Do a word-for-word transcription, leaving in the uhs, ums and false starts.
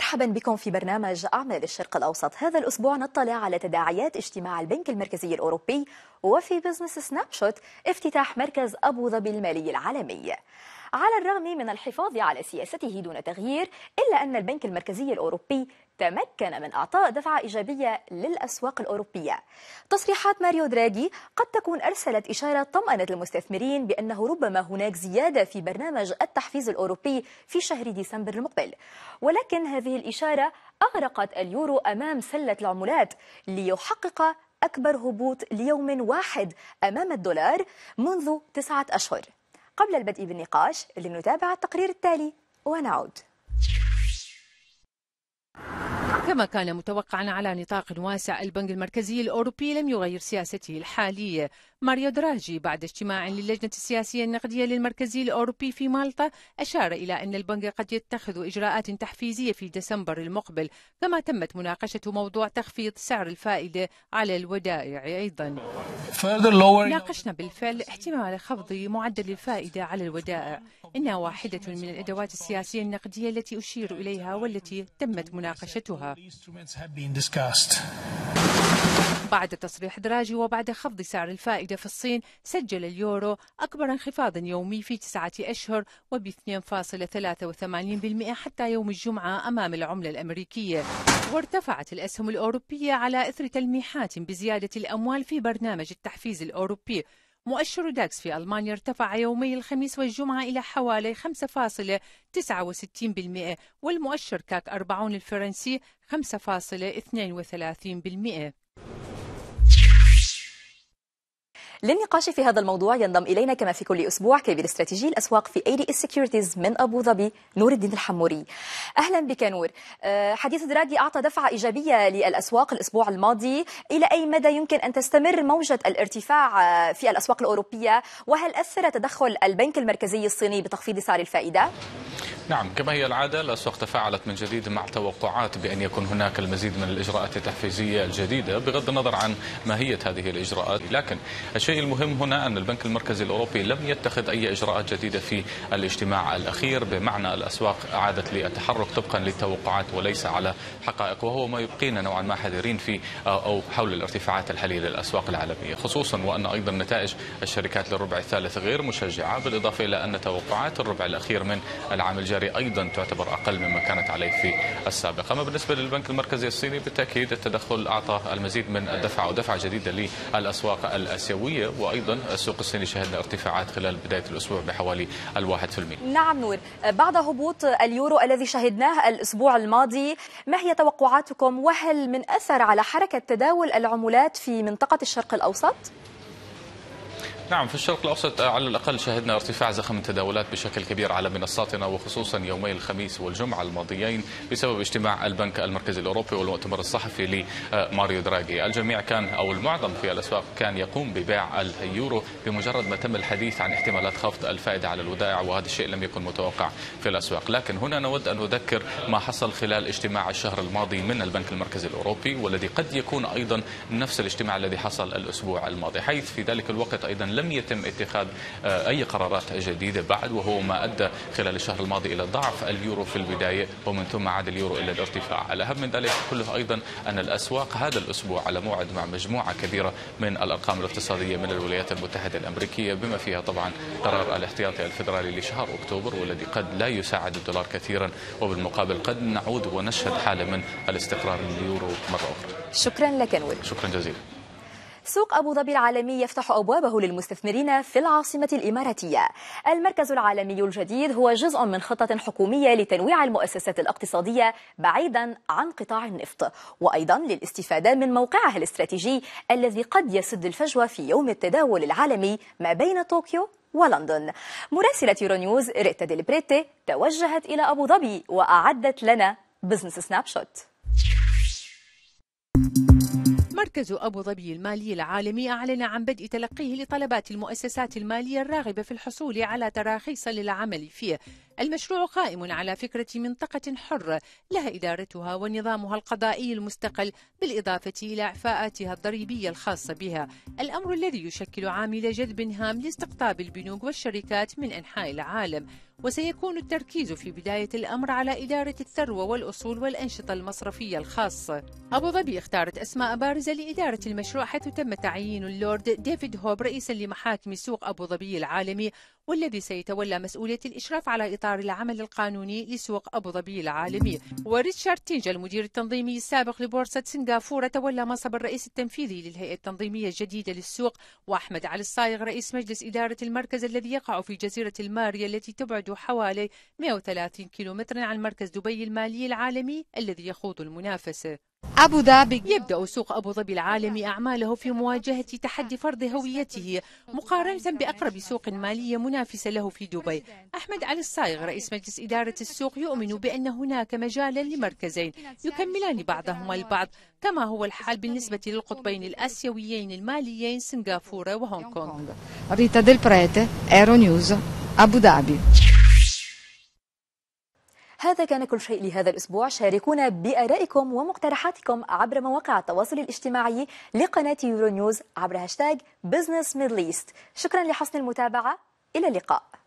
مرحبا بكم في برنامج أعمال الشرق الأوسط. هذا الأسبوع نطلع على تداعيات اجتماع البنك المركزي الأوروبي، وفي بزنس سناب شوت افتتاح مركز أبوظبي المالي العالمي. على الرغم من الحفاظ على سياسته دون تغيير، إلا أن البنك المركزي الأوروبي تمكن من إعطاء دفعة إيجابية للأسواق الأوروبية. تصريحات ماريو دراغي قد تكون أرسلت إشارة طمأنت المستثمرين بأنه ربما هناك زيادة في برنامج التحفيز الأوروبي في شهر ديسمبر المقبل، ولكن هذه الإشارة أغرقت اليورو أمام سلة العملات ليحقق أكبر هبوط ليوم واحد أمام الدولار منذ تسعة أشهر. قبل البدء بالنقاش لنتابع التقرير التالي ونعود. كما كان متوقعا على نطاق واسع، البنك المركزي الأوروبي لم يغير سياسته الحالية. ماريو دراغي بعد اجتماع للجنة السياسية النقدية للمركزي الأوروبي في مالطا أشار إلى أن البنك قد يتخذ إجراءات تحفيزية في ديسمبر المقبل، كما تمت مناقشة موضوع تخفيض سعر الفائدة على الودائع أيضا. ناقشنا بالفعل احتمال خفض معدل الفائدة على الودائع، إنها واحدة من الأدوات السياسية النقدية التي أشير إليها والتي تمت مناقشتها. بعد تصريح دراغي وبعد خفض سعر الفائدة في الصين، سجل اليورو أكبر انخفاض يومي في تسعة أشهر وب اثنين فاصلة ثلاثة وثمانين بالمئة حتى يوم الجمعة أمام العملة الأمريكية. وارتفعت الأسهم الأوروبية على إثر تلميحات بزيادة الأموال في برنامج التحفيز الأوروبي. مؤشر داكس في ألمانيا ارتفع يومي الخميس والجمعة إلى حوالي خمسة فاصلة تسعة وستين بالمئة، والمؤشر كاك أربعين الفرنسي خمسة فاصلة اثنين وثلاثين بالمئة. للنقاش في هذا الموضوع ينضم إلينا كما في كل أسبوع كبير استراتيجي الأسواق في إيه دي إس Securities من أبوظبي نور الدين الحموري. أهلا بك نور. حديث دراغي أعطى دفعة إيجابية للأسواق الأسبوع الماضي، إلى أي مدى يمكن أن تستمر موجة الارتفاع في الأسواق الأوروبية، وهل أثر تدخل البنك المركزي الصيني بتخفيض سعر الفائدة؟ نعم، كما هي العادة الأسواق تفاعلت من جديد مع توقعات بأن يكون هناك المزيد من الإجراءات التحفيزية الجديدة بغض النظر عن ماهية هذه الإجراءات، لكن الشيء المهم هنا أن البنك المركزي الأوروبي لم يتخذ أي إجراءات جديدة في الاجتماع الأخير، بمعنى الأسواق عادت للتحرك طبقا للتوقعات وليس على حقائق، وهو ما يبقينا نوعا ما حذرين في أو حول الارتفاعات الحالية للأسواق العالمية، خصوصا وأن أيضا نتائج الشركات للربع الثالث غير مشجعة، بالإضافة إلى أن توقعات الربع الأخير من العام الجاري أيضا تعتبر أقل مما كانت عليه في السابق. أما بالنسبة للبنك المركزي الصيني بالتأكيد التدخل أعطى المزيد من الدفعة ودفعة جديدة للأسواق الآسيوية، وأيضا السوق الصيني شهدنا ارتفاعات خلال بداية الأسبوع بحوالي الواحد في المئة. نعم نور، بعد هبوط اليورو الذي شهدناه الأسبوع الماضي، ما هي توقعاتكم وهل من أثر على حركة تداول العملات في منطقة الشرق الأوسط؟ نعم، في الشرق الأوسط على الأقل شهدنا ارتفاع زخم التداولات بشكل كبير على منصاتنا، وخصوصا يومي الخميس والجمعة الماضيين بسبب اجتماع البنك المركزي الأوروبي والمؤتمر الصحفي لماريو دراغي. الجميع كان أو المعظم في الأسواق كان يقوم ببيع اليورو بمجرد ما تم الحديث عن احتمالات خفض الفائدة على الودائع، وهذا الشيء لم يكن متوقع في الأسواق. لكن هنا نود أن نذكر ما حصل خلال اجتماع الشهر الماضي من البنك المركزي الأوروبي، والذي قد يكون أيضا نفس الاجتماع الذي حصل الأسبوع الماضي، حيث في ذلك الوقت أيضا لم يتم اتخاذ أي قرارات جديدة بعد، وهو ما أدى خلال الشهر الماضي إلى ضعف اليورو في البداية ومن ثم عاد اليورو إلى الارتفاع. الأهم من ذلك كله أيضا أن الأسواق هذا الأسبوع على موعد مع مجموعة كبيرة من الأرقام الاقتصادية من الولايات المتحدة الأمريكية، بما فيها طبعا قرار الاحتياطي الفيدرالي لشهر أكتوبر، والذي قد لا يساعد الدولار كثيرا، وبالمقابل قد نعود ونشهد حالة من الاستقرار لليورو مرة أخرى. شكرا لك نور. شكرا جزيلا. سوق أبوظبي العالمي يفتح أبوابه للمستثمرين في العاصمة الإماراتية. المركز العالمي الجديد هو جزء من خطة حكومية لتنويع المؤسسات الاقتصادية بعيدا عن قطاع النفط، وأيضا للاستفادة من موقعها الاستراتيجي الذي قد يسد الفجوة في يوم التداول العالمي ما بين طوكيو ولندن. مراسلة يورونيوز ريتا ديل بريتي توجهت إلى أبوظبي وأعدت لنا بزنس سناب شوت. مركز أبوظبي المالي العالمي أعلن عن بدء تلقيه لطلبات المؤسسات المالية الراغبة في الحصول على تراخيص للعمل فيه. المشروع قائم على فكرة منطقة حرة لها إدارتها ونظامها القضائي المستقل، بالإضافة إلى إعفاءاتها الضريبية الخاصة بها، الأمر الذي يشكل عامل جذب هام لاستقطاب البنوك والشركات من أنحاء العالم. وسيكون التركيز في بداية الأمر على إدارة الثروة والأصول والأنشطة المصرفية الخاصة. أبوظبي اختارت أسماء بارزة لإدارة المشروع، حيث تم تعيين اللورد ديفيد هوب رئيسا لمحاكم سوق أبوظبي العالمي، والذي سيتولى مسؤولية الإشراف على إطار العمل القانوني لسوق أبوظبي العالمي. وريتشارد تينجا المدير التنظيمي السابق لبورصة سنغافورة تولى منصب الرئيس التنفيذي للهيئة التنظيمية الجديدة للسوق. وأحمد علي الصايغ رئيس مجلس إدارة المركز الذي يقع في جزيرة الماريا التي تبعد حوالي مئة وثلاثين كيلومترا عن مركز دبي المالي العالمي الذي يخوض المنافسة. أبو ظبي. يبدأ سوق أبو ظبي العالمي أعماله في مواجهة تحدي فرض هويته مقارنة بأقرب سوق مالية منافسة له في دبي. أحمد علي الصايغ رئيس مجلس إدارة السوق يؤمن بأن هناك مجالا لمركزين يكملان بعضهما البعض، كما هو الحال بالنسبة للقطبين الآسيويين الماليين سنغافورة وهونغ كونغ. ريتا ديل بريتي، إيرونيوز، أبو ظبي. هذا كان كل شيء لهذا الأسبوع. شاركونا بآرائكم ومقترحاتكم عبر مواقع التواصل الاجتماعي لقناة يورو نيوز عبر هاشتاج بزنس ميدل إيست. شكرا لحسن المتابعة، إلى اللقاء.